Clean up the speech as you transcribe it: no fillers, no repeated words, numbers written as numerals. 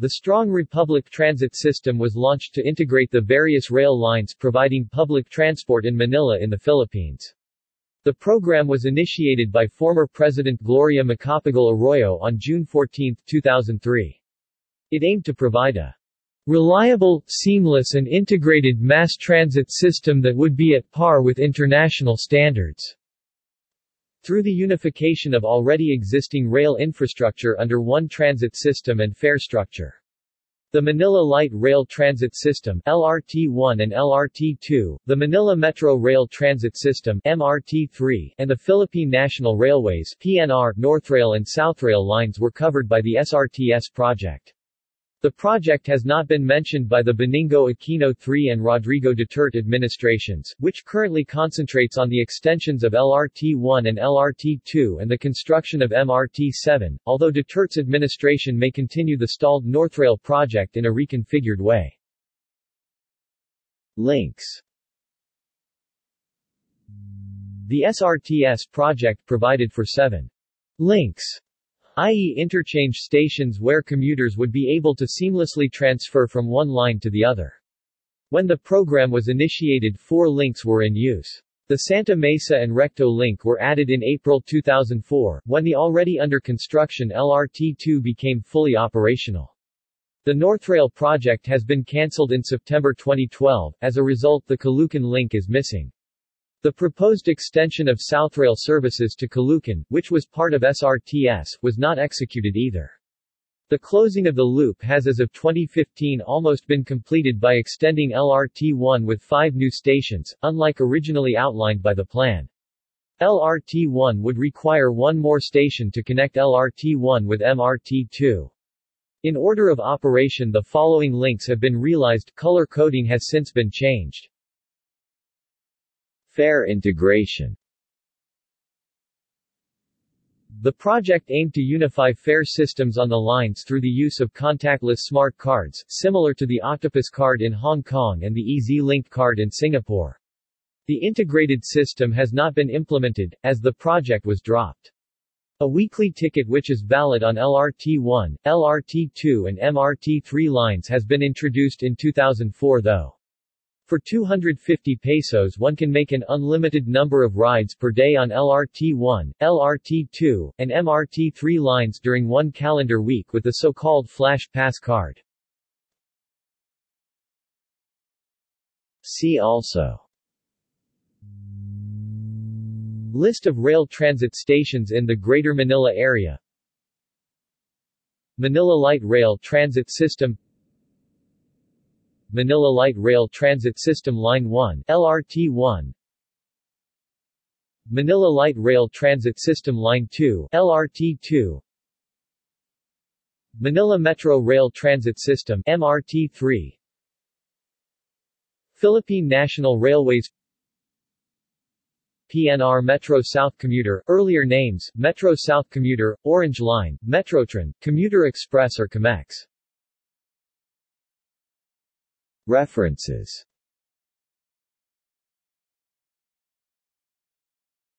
The Strong Republic Transit System was launched to integrate the various rail lines providing public transport in Manila in the Philippines. The program was initiated by former President Gloria Macapagal-Arroyo on June 14, 2003. It aimed to provide a reliable, seamless and integrated mass transit system that would be at par with international standards, through the unification of already existing rail infrastructure under one transit system and fare structure. The Manila Light Rail Transit System (LRT-1 and LRT-2), the Manila Metro Rail Transit System (MRT-3), and the Philippine National Railways (PNR), Northrail and Southrail lines were covered by the SRTS project. The project has not been mentioned by the Benigno Aquino III and Rodrigo Duterte administrations, which currently concentrates on the extensions of LRT-1 and LRT-2 and the construction of MRT-7, although Duterte's administration may continue the stalled Northrail project in a reconfigured way. Links. The SRTS project provided for 7 links, i.e. interchange stations where commuters would be able to seamlessly transfer from one line to the other. When the program was initiated, 4 links were in use. The Santa Mesa and Recto link were added in April 2004, when the already under construction LRT-2 became fully operational. The Northrail project has been cancelled in September 2012, as a result the Caloocan link is missing. The proposed extension of Southrail services to Caloocan, which was part of SRTS, was not executed either. The closing of the loop has as of 2015 almost been completed by extending LRT-1 with 5 new stations, unlike originally outlined by the plan. LRT-1 would require 1 more station to connect LRT-1 with MRT-2. In order of operation the following links have been realized, color coding has since been changed. Fare integration. The project aimed to unify fare systems on the lines through the use of contactless smart cards, similar to the Octopus card in Hong Kong and the EZ Link card in Singapore. The integrated system has not been implemented, as the project was dropped. A weekly ticket which is valid on LRT-1, LRT-2 and MRT-3 lines has been introduced in 2004 though. For 250 pesos one can make an unlimited number of rides per day on LRT-1, LRT-2, and MRT-3 lines during one calendar week with the so-called Flash Pass card. See also: List of rail transit stations in the Greater Manila Area, Manila Light Rail Transit System, Manila Light Rail Transit System Line 1, LRT-1, Manila Light Rail Transit System Line 2, LRT-2, Manila Metro Rail Transit System MRT-3, Philippine National Railways, PNR Metro South Commuter, earlier names, Metro South Commuter, Orange Line, Metrotren, Commuter Express or COMEX. References.